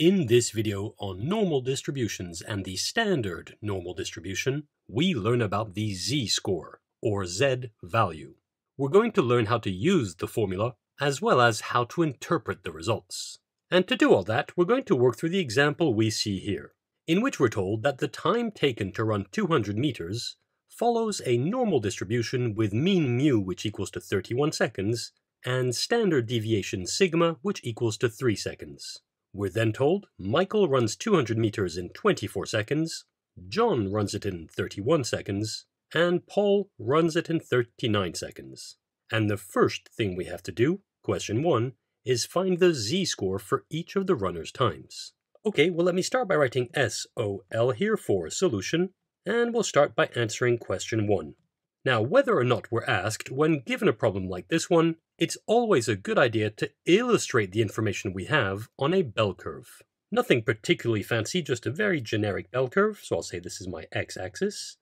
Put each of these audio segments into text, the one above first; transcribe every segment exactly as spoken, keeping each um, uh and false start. In this video on normal distributions and the standard normal distribution, we learn about the z-score, or z-value. We're going to learn how to use the formula, as well as how to interpret the results. And to do all that, we're going to work through the example we see here, in which we're told that the time taken to run two hundred meters follows a normal distribution with mean mu, which equals to thirty-one seconds, and standard deviation sigma, which equals to three seconds. We're then told Michael runs two hundred meters in twenty-four seconds, John runs it in thirty-one seconds, and Paul runs it in thirty-nine seconds. And the first thing we have to do, question one, is find the z-score for each of the runners' times. Okay, well let me start by writing S O L here for solution, and we'll start by answering question one. Now, whether or not we're asked, when given a problem like this one, it's always a good idea to illustrate the information we have on a bell curve. Nothing particularly fancy, just a very generic bell curve, so I'll say this is my x-axis,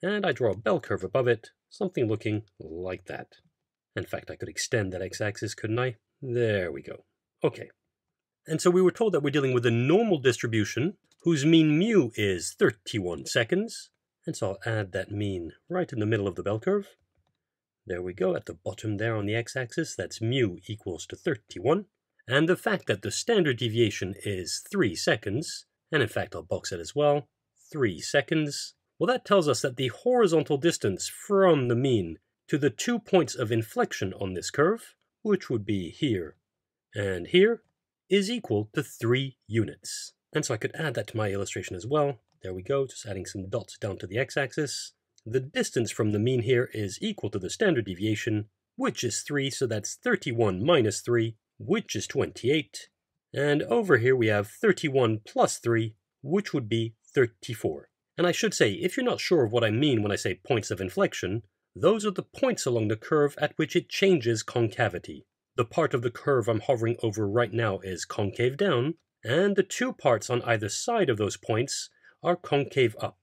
and I draw a bell curve above it, something looking like that. In fact, I could extend that x-axis, couldn't I? There we go. Okay. And so we were told that we're dealing with a normal distribution whose mean mu is thirty-one seconds, and so I'll add that mean right in the middle of the bell curve. There we go, at the bottom there on the x-axis, that's mu equals to thirty-one. And the fact that the standard deviation is three seconds, and in fact I'll box it as well, three seconds. Well, that tells us that the horizontal distance from the mean to the two points of inflection on this curve, which would be here and here, is equal to three units. And so I could add that to my illustration as well. There we go, just adding some dots down to the x-axis. The distance from the mean here is equal to the standard deviation, which is three, so that's thirty-one minus three, which is twenty-eight. And over here we have thirty-one plus three, which would be thirty-four. And I should say, if you're not sure of what I mean when I say points of inflection, those are the points along the curve at which it changes concavity. The part of the curve I'm hovering over right now is concave down, and the two parts on either side of those points are concave up.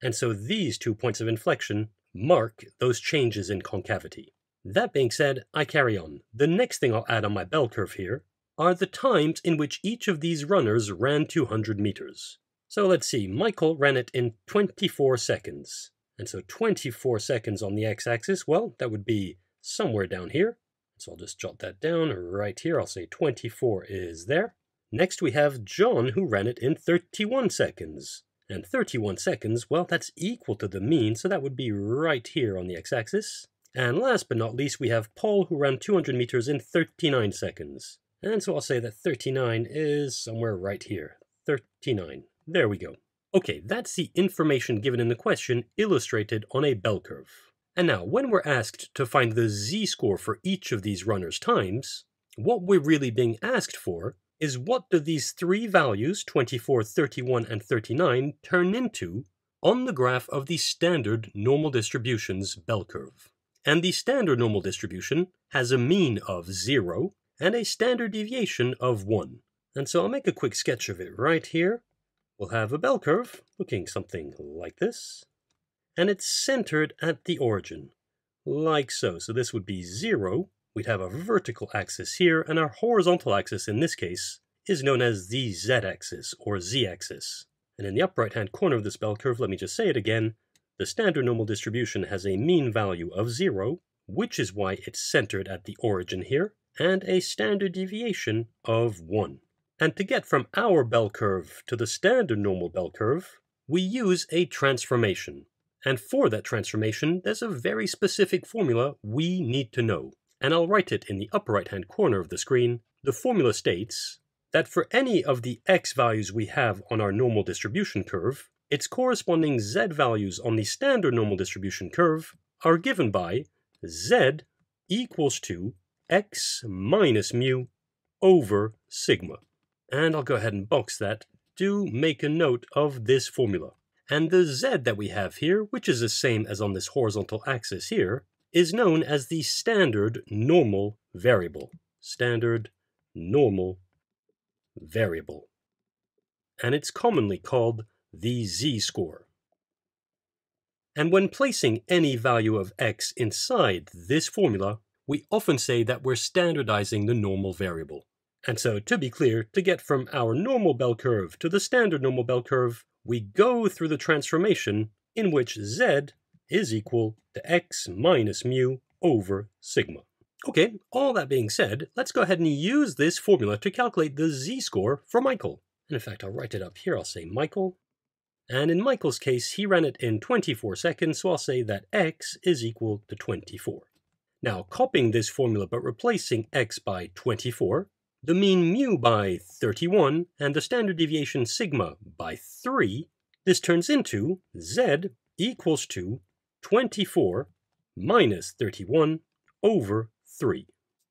And so these two points of inflection mark those changes in concavity. That being said, I carry on. The next thing I'll add on my bell curve here are the times in which each of these runners ran two hundred meters. So let's see, Michael ran it in twenty-four seconds. And so twenty-four seconds on the x-axis, well, that would be somewhere down here. So I'll just jot that down right here. I'll say twenty-four is there. Next we have John, who ran it in thirty-one seconds. And thirty-one seconds, well, that's equal to the mean, so that would be right here on the x-axis. And last but not least, we have Paul, who ran two hundred meters in thirty-nine seconds. And so I'll say that thirty-nine is somewhere right here. thirty-nine. There we go. Okay, that's the information given in the question illustrated on a bell curve. And now, when we're asked to find the z-score for each of these runners' times, what we're really being asked for is what do these three values, twenty-four, thirty-one, and thirty-nine, turn into on the graph of the standard normal distribution's bell curve. And the standard normal distribution has a mean of zero and a standard deviation of one. And so I'll make a quick sketch of it right here. We'll have a bell curve looking something like this, and it's centered at the origin, like so. So this would be zero. We'd have a vertical axis here, and our horizontal axis in this case is known as the z-axis, or z-axis. And in the upper right-hand corner of this bell curve, let me just say it again, the standard normal distribution has a mean value of zero, which is why it's centered at the origin here, and a standard deviation of one. And to get from our bell curve to the standard normal bell curve, we use a transformation. And for that transformation, there's a very specific formula we need to know. And I'll write it in the upper right-hand corner of the screen. The formula states that for any of the x values we have on our normal distribution curve, its corresponding z values on the standard normal distribution curve are given by z equals to x minus mu over sigma. And I'll go ahead and box that. Do make a note of this formula. And the z that we have here, which is the same as on this horizontal axis here, is known as the standard normal variable. Standard normal variable. And it's commonly called the z-score. And when placing any value of x inside this formula, we often say that we're standardizing the normal variable. And so, to be clear, to get from our normal bell curve to the standard normal bell curve, we go through the transformation in which z is equal to x minus mu over sigma. Okay, all that being said, let's go ahead and use this formula to calculate the z-score for Michael. And in fact, I'll write it up here, I'll say Michael. And in Michael's case, he ran it in twenty-four seconds, so I'll say that x is equal to twenty-four. Now, copying this formula but replacing x by twenty-four, the mean mu by thirty-one, and the standard deviation sigma by three, this turns into z equals to twenty-four minus thirty-one over three.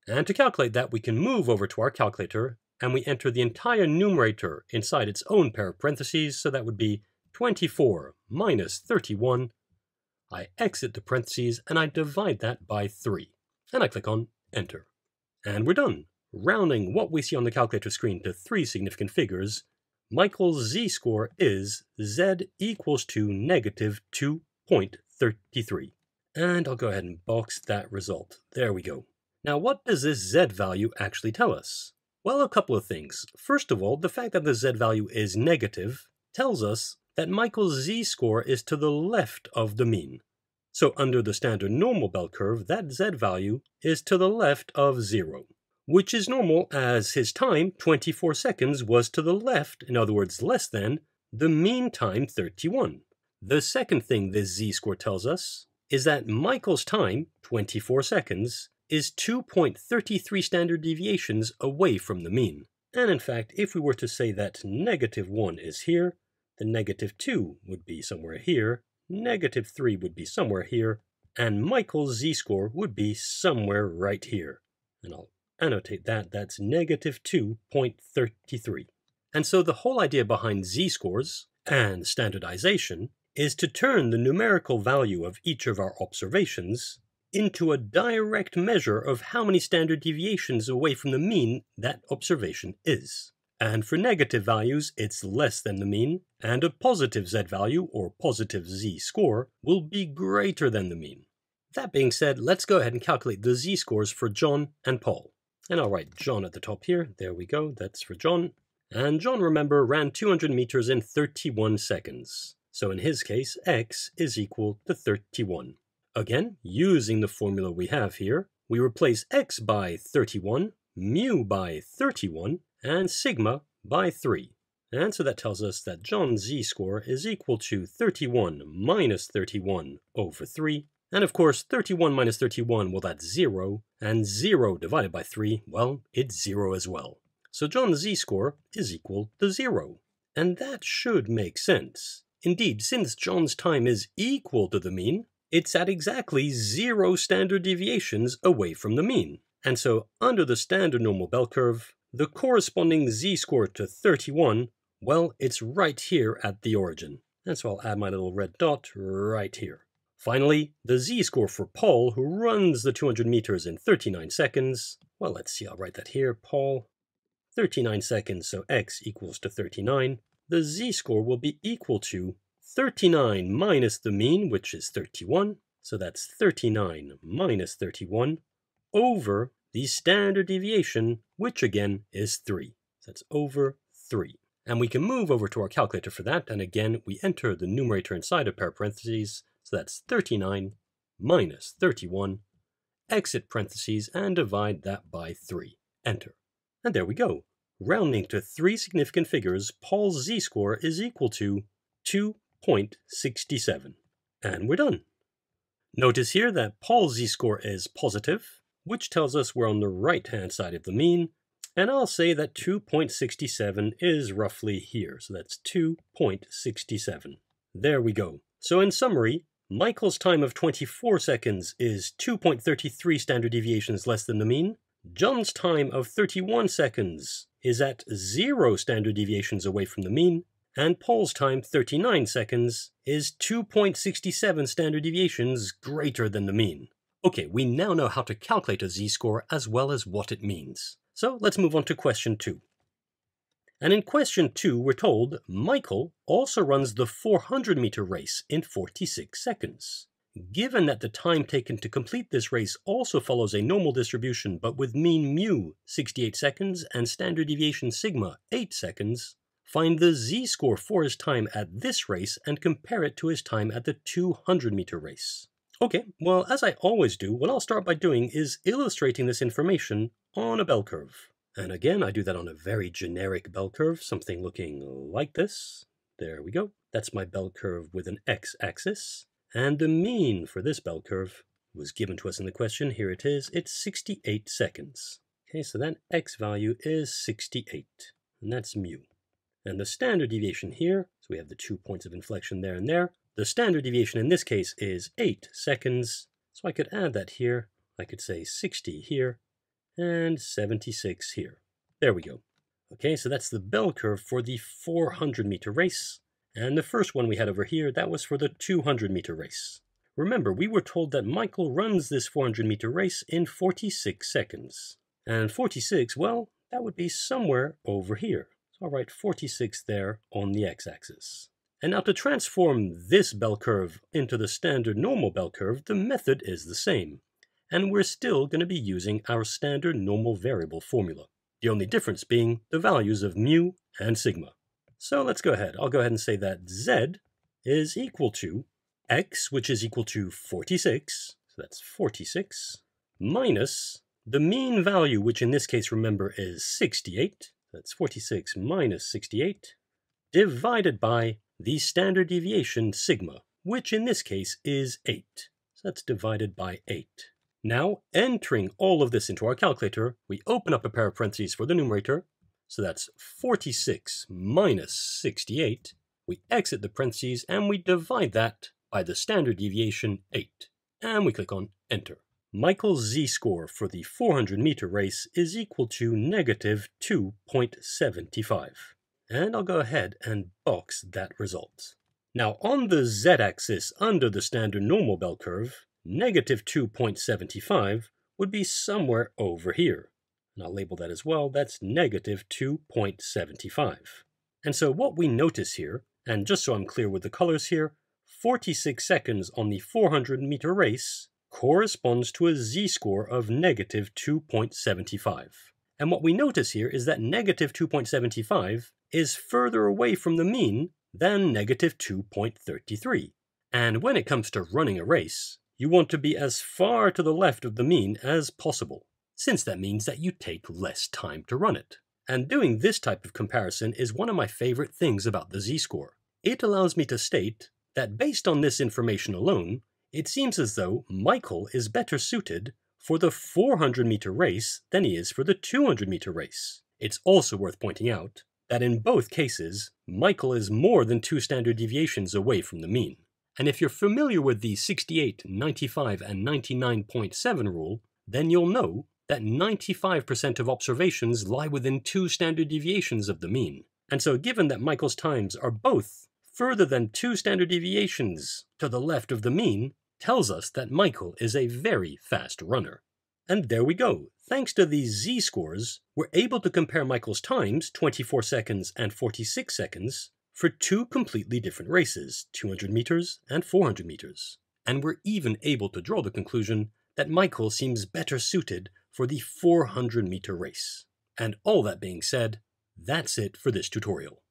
And to calculate that, we can move over to our calculator, and we enter the entire numerator inside its own pair of parentheses, so that would be twenty-four minus thirty-one. I exit the parentheses, and I divide that by three. And I click on Enter. And we're done. Rounding what we see on the calculator screen to three significant figures, Michael's z-score is z equals to negative two point three three. And I'll go ahead and box that result. There we go. Now, what does this z value actually tell us? Well, a couple of things. First of all, the fact that the z value is negative tells us that Michael's z-score is to the left of the mean. So under the standard normal bell curve, that z value is to the left of zero, which is normal as his time, twenty-four seconds, was to the left, in other words less than, the mean time, thirty-one. The second thing this z-score tells us is that Michael's time, twenty-four seconds, is two point three three standard deviations away from the mean. And in fact, if we were to say that negative one is here, the negative two would be somewhere here, negative three would be somewhere here, and Michael's z-score would be somewhere right here. And I'll annotate that, that's negative two point three three. And so the whole idea behind z-scores and standardization is to turn the numerical value of each of our observations into a direct measure of how many standard deviations away from the mean that observation is. And for negative values, it's less than the mean, and a positive z-value, or positive z-score, will be greater than the mean. That being said, let's go ahead and calculate the z-scores for John and Paul. And I'll write John at the top here. There we go, that's for John. And John, remember, ran two hundred meters in thirty-one seconds. So in his case, x is equal to thirty-one. Again, using the formula we have here, we replace x by thirty-one, mu by thirty-one, and sigma by three. And so that tells us that John's z-score is equal to thirty-one minus thirty-one over three. And of course, thirty-one minus thirty-one, well, that's zero, and zero divided by three, well, it's zero as well. So John's z-score is equal to zero. And that should make sense. Indeed, since John's time is equal to the mean, it's at exactly zero standard deviations away from the mean. And so, under the standard normal bell curve, the corresponding z-score to thirty-one, well, it's right here at the origin. And so I'll add my little red dot right here. Finally, the z-score for Paul, who runs the two hundred meters in thirty-nine seconds. Well, let's see, I'll write that here, Paul. thirty-nine seconds, so x equals to thirty-nine. The z-score will be equal to thirty-nine minus the mean, which is thirty-one. So that's thirty-nine minus thirty-one over the standard deviation, which again is three. So that's over three. And we can move over to our calculator for that. And again, we enter the numerator inside a pair of parentheses. So that's thirty-nine minus thirty-one, exit parentheses, and divide that by three. Enter. And there we go. Rounding to three significant figures, Paul's z-score is equal to two point six seven. And we're done. Notice here that Paul's z-score is positive, which tells us we're on the right-hand side of the mean. And I'll say that two point six seven is roughly here. So that's two point six seven. There we go. So in summary, Michael's time of twenty-four seconds is two point three three standard deviations less than the mean. John's time of thirty-one seconds is at zero standard deviations away from the mean. And Paul's time, thirty-nine seconds, is two point six seven standard deviations greater than the mean. Okay, we now know how to calculate a z-score as well as what it means. So let's move on to question two. And in question two, we're told Michael also runs the four hundred meter race in forty-six seconds. Given that the time taken to complete this race also follows a normal distribution, but with mean mu sixty-eight seconds and standard deviation sigma eight seconds, find the z-score for his time at this race and compare it to his time at the two hundred meter race. Okay, well, as I always do, what I'll start by doing is illustrating this information on a bell curve. And again, I do that on a very generic bell curve, something looking like this. There we go. That's my bell curve with an x-axis. And the mean for this bell curve was given to us in the question. Here it is. It's sixty-eight seconds. Okay, so that x value is sixty-eight, and that's mu. And the standard deviation here, so we have the two points of inflection there and there. The standard deviation in this case is eight seconds, so I could add that here. I could say sixty here, and seventy-six here. There we go. Okay, so that's the bell curve for the four hundred meter race. And the first one we had over here, that was for the two hundred meter race. Remember, we were told that Michael runs this four hundred meter race in forty-six seconds. And forty-six, well, that would be somewhere over here. So I'll write forty-six there on the x-axis. And now to transform this bell curve into the standard normal bell curve, the method is the same. And we're still going to be using our standard normal variable formula. The only difference being the values of mu and sigma. So let's go ahead. I'll go ahead and say that z is equal to x, which is equal to forty-six, so that's forty-six, minus the mean value, which in this case, remember, is sixty-eight, that's forty-six minus sixty-eight, divided by the standard deviation sigma, which in this case is eight, so that's divided by eight. Now, entering all of this into our calculator, we open up a pair of parentheses for the numerator. So that's forty-six minus sixty-eight. We exit the parentheses and we divide that by the standard deviation eight. And we click on Enter. Michael's z-score for the four hundred meter race is equal to negative two point seven five. And I'll go ahead and box that result. Now on the z-axis under the standard normal bell curve, negative two point seven five would be somewhere over here. And I'll label that as well, that's negative two point seven five. And so what we notice here, and just so I'm clear with the colors here, forty-six seconds on the four hundred meter race corresponds to a z-score of negative two point seven five. And what we notice here is that negative two point seven five is further away from the mean than negative two point three three. And when it comes to running a race, you want to be as far to the left of the mean as possible, since that means that you take less time to run it. And doing this type of comparison is one of my favorite things about the z-score. It allows me to state that based on this information alone, it seems as though Michael is better suited for the four hundred meter race than he is for the two hundred meter race. It's also worth pointing out that in both cases, Michael is more than two standard deviations away from the mean. And if you're familiar with the sixty-eight, ninety-five, and ninety-nine point seven rule, then you'll know that ninety-five percent of observations lie within two standard deviations of the mean. And so given that Michael's times are both further than two standard deviations to the left of the mean, tells us that Michael is a very fast runner. And there we go. Thanks to these z-scores, we're able to compare Michael's times, twenty-four seconds and forty-six seconds, for two completely different races, two hundred meters and four hundred meters. And we're even able to draw the conclusion that Michael seems better suited for the four hundred meter race. And all that being said, that's it for this tutorial.